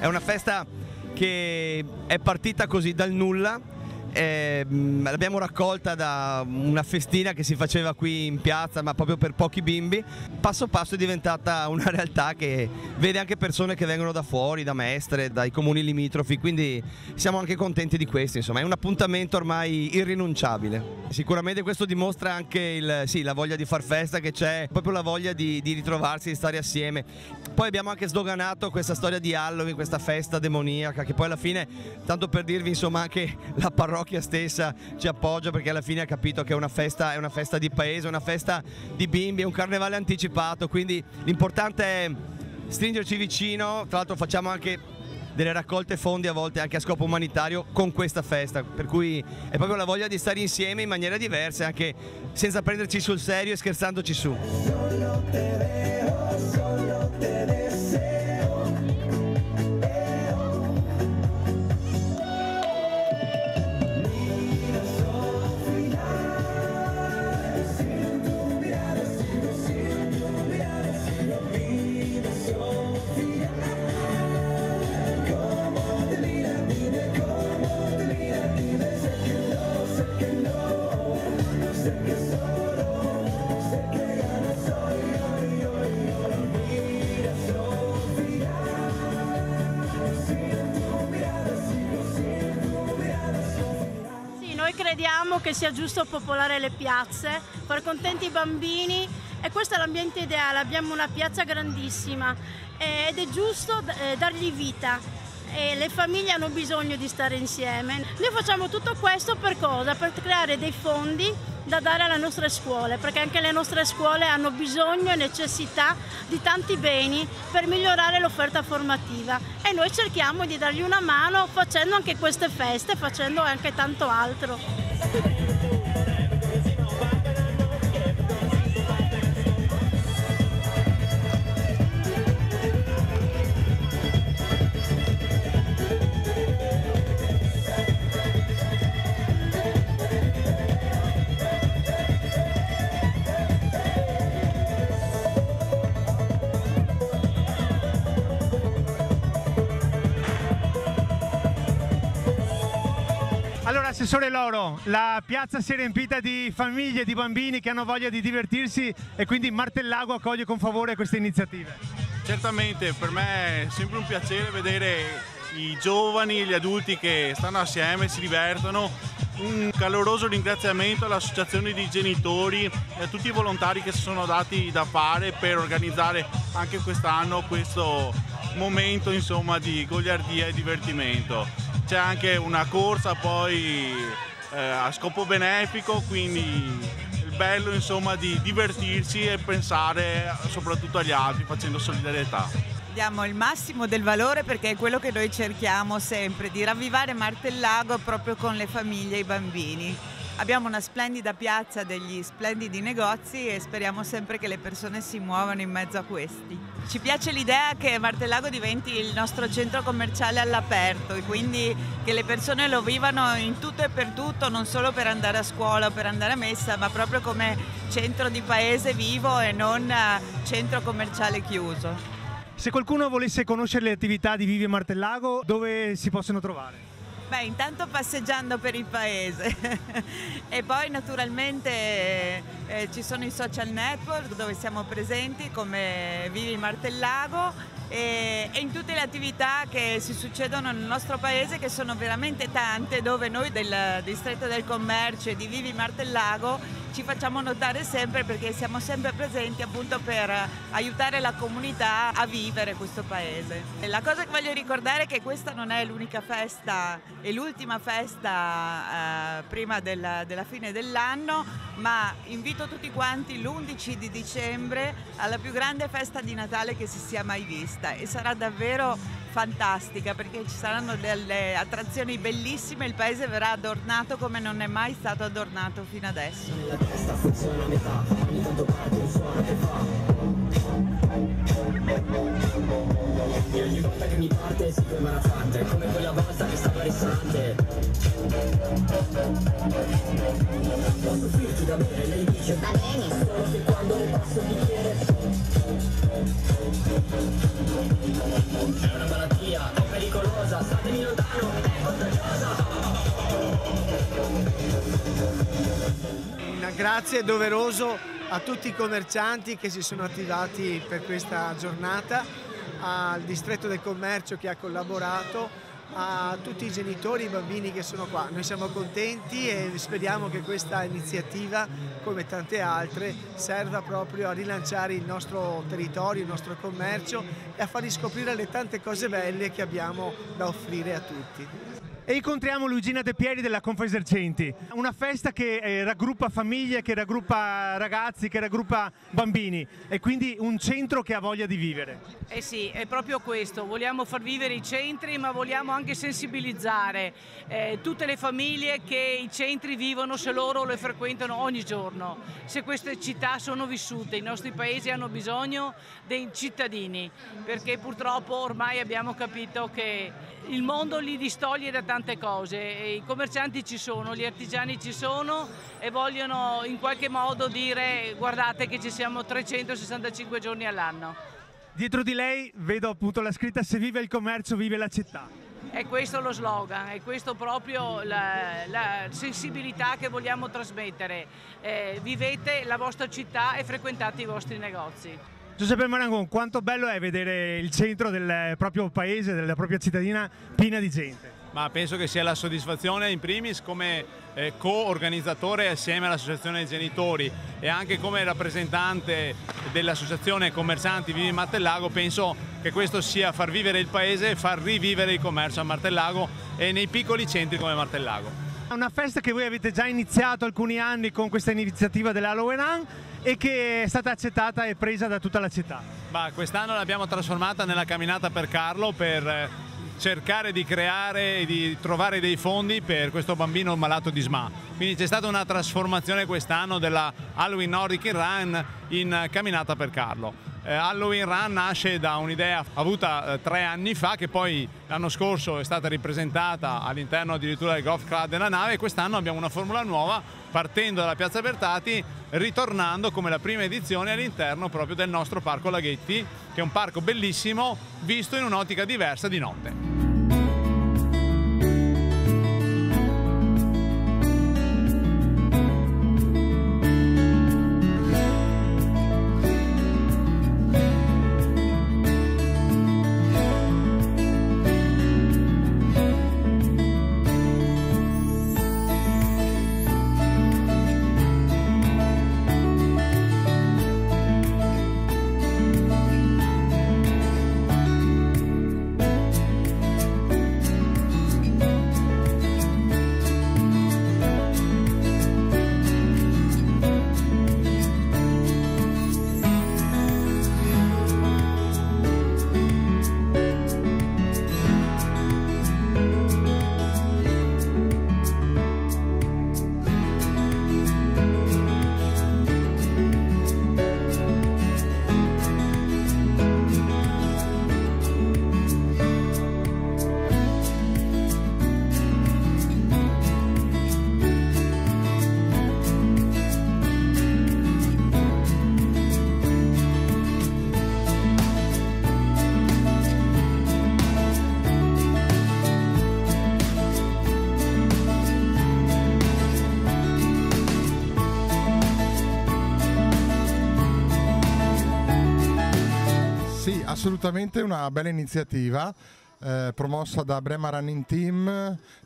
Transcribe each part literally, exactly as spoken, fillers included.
È una festa che è partita così dal nulla, eh, l'abbiamo raccolta da una festina che si faceva qui in piazza, ma proprio per pochi bimbi. Passo passo è diventata una realtà che vede anche persone che vengono da fuori, da Mestre, dai comuni limitrofi, quindi siamo anche contenti di questo, insomma è un appuntamento ormai irrinunciabile. Sicuramente questo dimostra anche il, sì, la voglia di far festa che c'è, proprio la voglia di, di ritrovarsi, di stare assieme. Poi abbiamo anche sdoganato questa storia di Halloween, questa festa demoniaca che poi alla fine, tanto per dirvi, insomma anche la parrocchia stessa ci appoggia, perché alla fine ha capito che è una festa, è una festa di paese, è una festa di bimbi, è un carnevale anticipato, quindi l'importante è stringerci vicino. Tra l'altro facciamo anche delle raccolte fondi a volte anche a scopo umanitario con questa festa, per cui è proprio la voglia di stare insieme in maniera diversa, anche senza prenderci sul serio e scherzandoci su. Crediamo che sia giusto popolare le piazze, far contenti i bambini, e questo è l'ambiente ideale. Abbiamo una piazza grandissima ed è giusto dargli vita, e le famiglie hanno bisogno di stare insieme. Noi facciamo tutto questo per cosa? Per creare dei fondi da dare alle nostre scuole, perché anche le nostre scuole hanno bisogno e necessità di tanti beni per migliorare l'offerta formativa, e noi cerchiamo di dargli una mano facendo anche queste feste, facendo anche tanto altro. Allora, Assessore Loro, la piazza si è riempita di famiglie, di bambini che hanno voglia di divertirsi, e quindi Martellago accoglie con favore queste iniziative. Certamente, per me è sempre un piacere vedere i giovani e gli adulti che stanno assieme, si divertono. Un caloroso ringraziamento all'associazione di genitori e a tutti i volontari che si sono dati da fare per organizzare anche quest'anno questo momento, insomma, di goliardia e divertimento. C'è anche una corsa poi eh, a scopo benefico, quindi è bello, insomma, di divertirsi e pensare soprattutto agli altri facendo solidarietà. Diamo il massimo del valore, perché è quello che noi cerchiamo sempre, di ravvivare Martellago proprio con le famiglie e i bambini. Abbiamo una splendida piazza, degli splendidi negozi, e speriamo sempre che le persone si muovano in mezzo a questi. Ci piace l'idea che Martellago diventi il nostro centro commerciale all'aperto, e quindi che le persone lo vivano in tutto e per tutto, non solo per andare a scuola o per andare a messa, ma proprio come centro di paese vivo e non centro commerciale chiuso. Se qualcuno volesse conoscere le attività di Vivi Martellago, dove si possono trovare? Beh, intanto passeggiando per il paese e poi naturalmente eh, ci sono i social network dove siamo presenti come Vivi Martellago e, e in tutte le attività che si succedono nel nostro paese, che sono veramente tante, dove noi del Distretto del Commercio e di Vivi Martellago ci facciamo notare sempre, perché siamo sempre presenti appunto per aiutare la comunità a vivere questo paese. E la cosa che voglio ricordare è che questa non è l'unica festa e l'ultima festa eh, prima della, della fine dell'anno, ma invito tutti quanti l'undici di dicembre alla più grande festa di Natale che si sia mai vista, e sarà davvero fantastica perché ci saranno delle attrazioni bellissime, il paese verrà adornato come non è mai stato adornato fino adesso. La testa funziona a metà, ogni tanto parte un suono che fa. E ogni volta che mi parte si sembra razzante, come quella volta che stava rissante. Posso offrirti da bere, lei dice va bene, solo che quando le passo il bicchiere. È una malattia, è pericolosa, statemi lontano, è contagiosa. Grazie doveroso a tutti i commercianti che si sono attivati per questa giornata, al Distretto del Commercio che ha collaborato, a tutti i genitori e i bambini che sono qua. Noi siamo contenti e speriamo che questa iniziativa, come tante altre, serva proprio a rilanciare il nostro territorio, il nostro commercio e a far riscoprire le tante cose belle che abbiamo da offrire a tutti. E incontriamo Luigina De Pieri della Confesercenti, una festa che eh, raggruppa famiglie, che raggruppa ragazzi, che raggruppa bambini, e quindi un centro che ha voglia di vivere. Eh sì, è proprio questo, vogliamo far vivere i centri, ma vogliamo anche sensibilizzare eh, tutte le famiglie che i centri vivono se loro lo frequentano ogni giorno, se queste città sono vissute. I nostri paesi hanno bisogno dei cittadini, perché purtroppo ormai abbiamo capito che il mondo li distoglie da tante cose, e i commercianti ci sono, gli artigiani ci sono e vogliono in qualche modo dire guardate che ci siamo trecentosessantacinque giorni all'anno. Dietro di lei vedo appunto la scritta "Se vive il commercio, vive la città". È questo lo slogan, è questo proprio la, la sensibilità che vogliamo trasmettere. Eh, vivete la vostra città e frequentate i vostri negozi. Giuseppe Marangon, quanto bello è vedere il centro del proprio paese, della propria cittadina piena di gente. Ma penso che sia la soddisfazione in primis come eh, co-organizzatore assieme all'Associazione dei Genitori, e anche come rappresentante dell'Associazione Commercianti Vivi Martellago. Penso che questo sia far vivere il paese e far rivivere il commercio a Martellago e nei piccoli centri come Martellago. È una festa che voi avete già iniziato alcuni anni con questa iniziativa dell'Halloween Run e che è stata accettata e presa da tutta la città. Quest'anno l'abbiamo trasformata nella camminata per Carlo, per eh, cercare di creare e di trovare dei fondi per questo bambino malato di SMA. Quindi c'è stata una trasformazione quest'anno della Halloween Nordic Run in camminata per Carlo. Eh, Halloween Run nasce da un'idea avuta eh, tre anni fa, che poi l'anno scorso è stata ripresentata all'interno addirittura del Golf Club della Nave, e quest'anno abbiamo una formula nuova partendo dalla piazza Bertati, ritornando come la prima edizione all'interno proprio del nostro parco Laghetti, che è un parco bellissimo visto in un'ottica diversa di notte. assolutamente una bella iniziativa eh, promossa da Brema Running Team,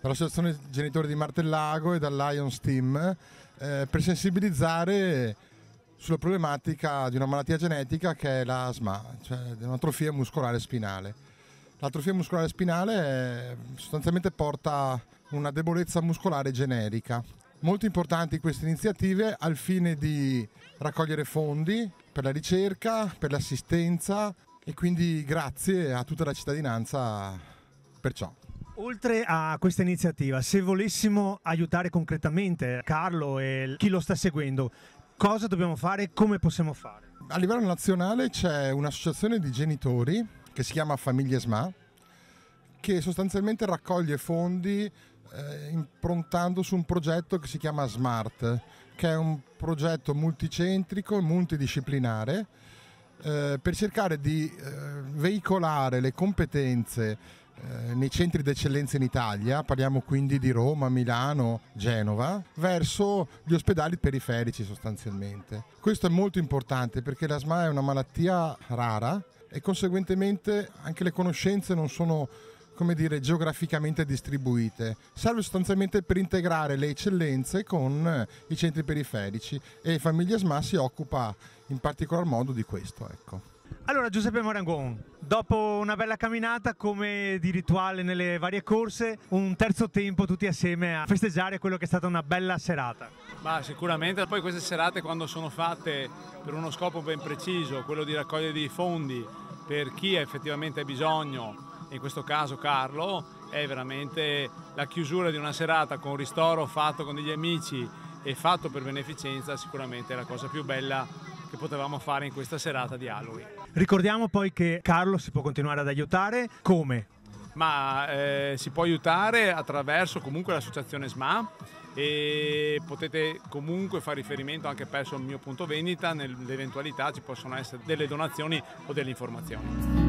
dall'Associazione Genitori di Martellago e dal Lions Team eh, per sensibilizzare sulla problematica di una malattia genetica che è la S M A, cioè un'atrofia muscolare spinale. L'atrofia muscolare spinale è, sostanzialmente porta una debolezza muscolare generica. Molto importanti queste iniziative al fine di raccogliere fondi per la ricerca, per l'assistenza e quindi grazie a tutta la cittadinanza per ciò. Oltre a questa iniziativa, se volessimo aiutare concretamente Carlo e chi lo sta seguendo, cosa dobbiamo fare e come possiamo fare? A livello nazionale c'è un'associazione di genitori che si chiama Famiglie S M A che sostanzialmente raccoglie fondi eh, improntando su un progetto che si chiama SMART, che è un progetto multicentrico e multidisciplinare eh, per cercare di eh, veicolare le competenze eh, nei centri d'eccellenza in Italia, parliamo quindi di Roma, Milano, Genova, verso gli ospedali periferici sostanzialmente. Questo è molto importante perché la S M A è una malattia rara e conseguentemente anche le conoscenze non sono, come dire, geograficamente distribuite. Serve sostanzialmente per integrare le eccellenze con i centri periferici e Famiglia S M A si occupa in particolar modo di questo. Ecco. Allora Giuseppe Marangon, dopo una bella camminata come di rituale nelle varie corse, un terzo tempo tutti assieme a festeggiare quello che è stata una bella serata. Ma sicuramente poi queste serate, quando sono fatte per uno scopo ben preciso, quello di raccogliere dei fondi per chi effettivamente ha bisogno, in questo caso Carlo, è veramente la chiusura di una serata con un ristoro fatto con degli amici e fatto per beneficenza, sicuramente è la cosa più bella che potevamo fare in questa serata di Halloween. Ricordiamo poi che Carlo si può continuare ad aiutare come? Ma eh, si può aiutare attraverso comunque l'associazione S M A e potete comunque fare riferimento anche presso il mio punto vendita, nell'eventualità ci possono essere delle donazioni o delle informazioni.